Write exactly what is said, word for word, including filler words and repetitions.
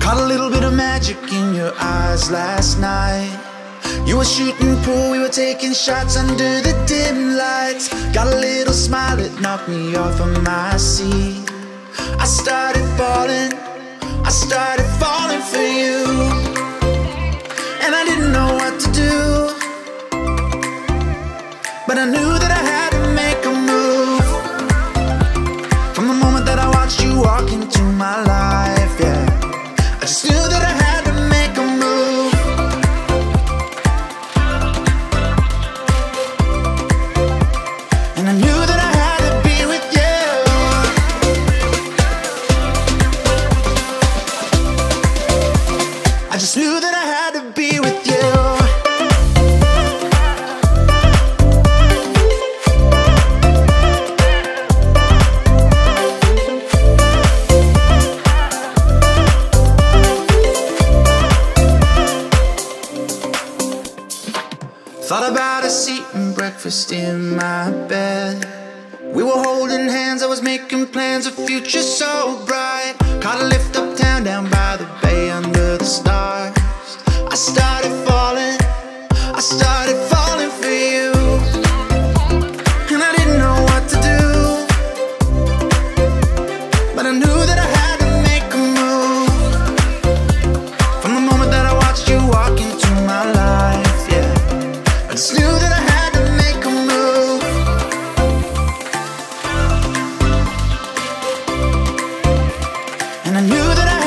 Caught a little bit of magic in your eyes last night. You were shooting pool, we were taking shots under the dim lights. Got a little smile that knocked me off of my seat. I started falling, I started falling for you. And I didn't know what to do, but I knew that I had to make a move. From the moment that I watched you walk into my life, yeah, I just knew that I had to make a move. And I knew that I had to be with you. I just knew that I had to be with you. Thought about a seat and breakfast in my bed. We were holding hands, I was making plans, a future so bright. Caught a lift uptown, down by the bay, under the stars. I started falling, I started falling for you. And I didn't know what to do, but I knew that I had to make a move. From the moment that I watched you walk into my life, I just knew that I had to make a move. And I knew that I